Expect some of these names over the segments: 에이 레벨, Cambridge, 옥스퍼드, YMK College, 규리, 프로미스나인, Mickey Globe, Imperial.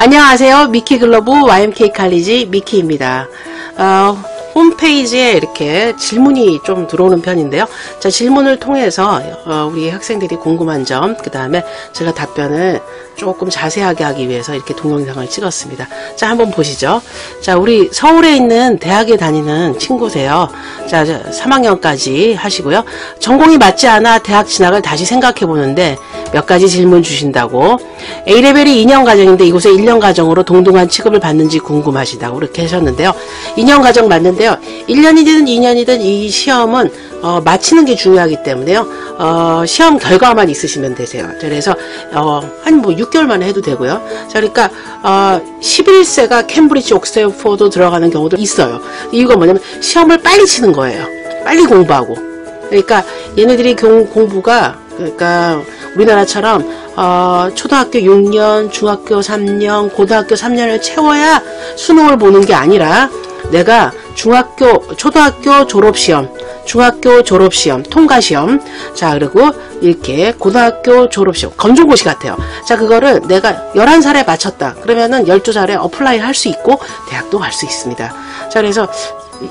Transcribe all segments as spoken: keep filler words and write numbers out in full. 안녕하세요. 미키 글로브 와이엠케이 칼리지 미키입니다. 어, 홈페이지에 이렇게 질문이 좀 들어오는 편인데요. 자, 질문을 통해서 어, 우리 학생들이 궁금한 점, 그 다음에 제가 답변을 조금 자세하게 하기 위해서 이렇게 동영상을 찍었습니다. 자, 한번 보시죠. 자, 우리 서울에 있는 대학에 다니는 친구세요. 자, 삼 학년까지 하시고요. 전공이 맞지 않아 대학 진학을 다시 생각해 보는데 몇 가지 질문 주신다고. 에이 레벨이 이 년 과정인데 이곳에 일 년 과정으로 동등한 취급을 받는지 궁금하시다고 이렇게 하셨는데요. 이 년 과정 맞는데요. 일 년이든 이 년이든 이 시험은 어, 마치는 게 중요하기 때문에요. 어, 시험 결과만 있으시면 되세요. 그래서 어, 한 뭐 육 개월 만에 해도 되고요. 자, 그러니까 어, 십일 세가 캠브리지, 옥스퍼드 들어가는 경우도 있어요. 이유가 뭐냐면 시험을 빨리 치는 거예요. 빨리 공부하고. 그러니까 얘네들이 경, 공부가 그러니까 우리나라처럼 어, 초등학교 육 년, 중학교 삼 년, 고등학교 삼 년을 채워야 수능을 보는 게 아니라 내가 중학교, 초등학교 졸업시험, 중학교 졸업시험, 통과시험, 자, 그리고 이렇게 고등학교 졸업시험, 검정고시 같아요. 자, 그거를 내가 열한 살에 마쳤다. 그러면은 열두 살에 어플라이 할 수 있고 대학도 갈 수 있습니다. 자, 그래서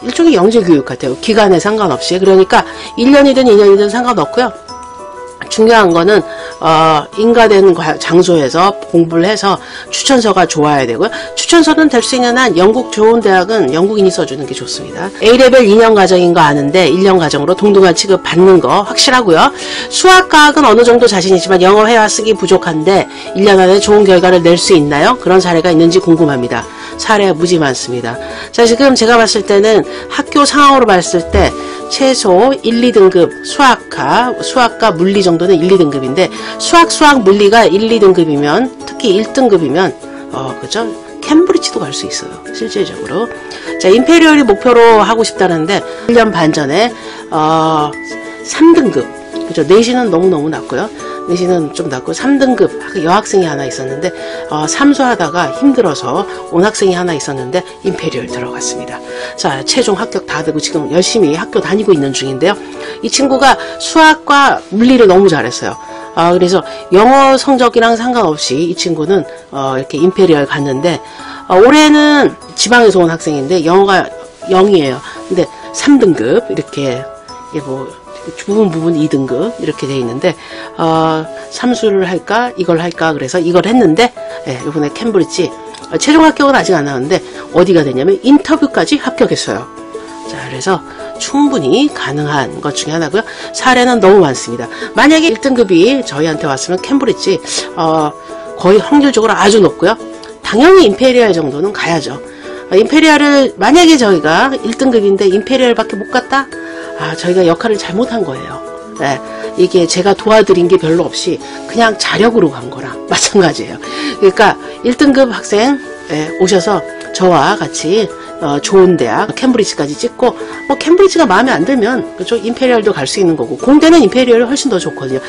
일종의 영재교육 같아요. 기간에 상관없이. 그러니까 일 년이든 이 년이든 상관없고요. 중요한 거는 어, 인가된 장소에서 공부를 해서 추천서가 좋아야 되고요. 추천서는 될 수 있는 한 영국 좋은 대학은 영국인이 써주는 게 좋습니다. 에이 레벨 이 년 과정인 거 아는데 일 년 과정으로 동등한 취급 받는 거 확실하고요. 수학, 과학은 어느 정도 자신이지만 영어, 회화, 쓰기 부족한데 일 년 안에 좋은 결과를 낼 수 있나요? 그런 사례가 있는지 궁금합니다. 사례 무지 많습니다. 자, 지금 제가 봤을 때는 학교 상황으로 봤을 때 최소 일, 이 등급 수학과, 수학과 물리 정도는 일, 이 등급인데 수학, 수학, 물리가 일, 이 등급이면 특히 일 등급이면 어, 그죠? 캠브리지도 갈 수 있어요. 실질적으로. 자, 임페리얼이 목표로 하고 싶다는데 일 년 반 전에 어, 삼 등급. 그죠? 내신은 너무너무 낮고요. 내신은 좀 낮고 삼 등급 여학생이 하나 있었는데 어, 삼수하다가 힘들어서 온 학생이 하나 있었는데 임페리얼 들어갔습니다. 자, 최종 합격 다 되고 지금 열심히 학교 다니고 있는 중인데요. 이 친구가 수학과 물리를 너무 잘했어요. 어, 그래서 영어 성적이랑 상관없이 이 친구는 어, 이렇게 임페리얼 갔는데 어, 올해는 지방에서 온 학생인데 영어가 영이에요. 근데 삼 등급 이렇게 이게 뭐 부분 부분 이 등급 이렇게 돼 있는데 어, 삼수를 할까 이걸 할까 그래서 이걸 했는데 예, 이번에 캠브리지 어, 최종 합격은 아직 안 나왔는데 어디가 되냐면 인터뷰까지 합격했어요. 자, 그래서 충분히 가능한 것 중에 하나고요. 사례는 너무 많습니다. 만약에 일 등급이 저희한테 왔으면 캠브리지 어, 거의 확률적으로 아주 높고요. 당연히 임페리얼 정도는 가야죠. 어, 임페리얼을 만약에 저희가 일 등급인데 임페리얼밖에 못 갔다? 아, 저희가 역할을 잘못한 거예요. 네, 이게 제가 도와드린 게 별로 없이 그냥 자력으로 간 거랑 마찬가지예요. 그러니까 일 등급 학생 네, 오셔서 저와 같이 어, 좋은 대학 캠브리지까지 찍고 뭐 캠브리지가 마음에 안 들면 그쪽 임페리얼도 갈 수 있는 거고 공대는 임페리얼이 훨씬 더 좋거든요.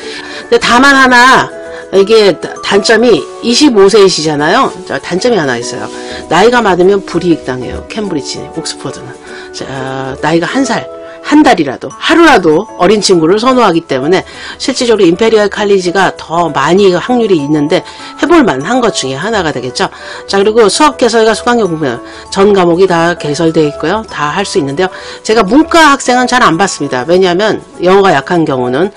근데 다만 하나 이게 단점이 이십오 세이시잖아요. 단점이 하나 있어요. 나이가 많으면 불이익 당해요. 캠브리지, 옥스퍼드는. 자, 나이가 한 살. 한 달이라도 하루라도 어린 친구를 선호하기 때문에 실질적으로 임페리얼 칼리지가 더 많이 확률이 있는데 해볼 만한 것 중에 하나가 되겠죠. 자, 그리고 수업 개설과 수강력 보면 전 과목이 다 개설되어 있고요. 다 할 수 있는데요. 제가 문과 학생은 잘 안 봤습니다. 왜냐하면 영어가 약한 경우는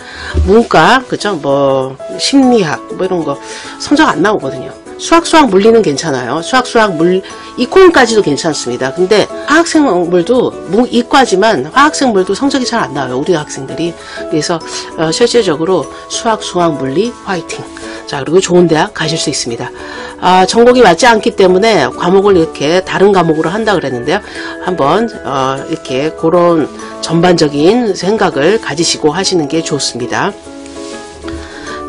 문과 그죠? 뭐 심리학 뭐 이런 거 성적 안 나오거든요. 수학, 수학, 물리는 괜찮아요. 수학, 수학, 물, 이과까지도 괜찮습니다. 근데 화학생물도 이과지만 화학생물도 성적이 잘 안 나와요. 우리 학생들이. 그래서 어, 실질적으로 수학, 수학, 물리 화이팅. 자, 그리고 좋은 대학 가실 수 있습니다. 아, 전공이 맞지 않기 때문에 과목을 이렇게 다른 과목으로 한다 그랬는데요. 한번 어, 이렇게 그런 전반적인 생각을 가지시고 하시는 게 좋습니다.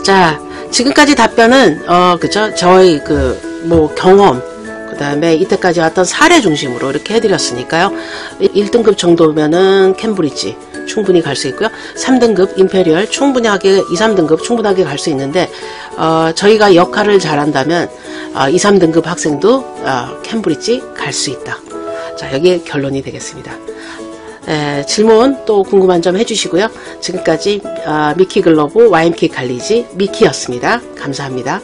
자. 지금까지 답변은 어 그죠 저희 그 뭐 경험 그 다음에 이때까지 왔던 사례 중심으로 이렇게 해드렸으니까요. 일 등급 정도면은 캠브리지 충분히 갈 수 있고요. 삼 등급 임페리얼 충분하게 이, 삼 등급 충분하게 갈 수 있는데 어 저희가 역할을 잘한다면 어, 이, 삼 등급 학생도 어, 캠브리지 갈 수 있다. 자, 여기에 결론이 되겠습니다. 에, 질문 또 궁금한 점 해주시고요. 지금까지 어, 미키 글로브 와이엠케이 칼리지 미키였습니다. 감사합니다.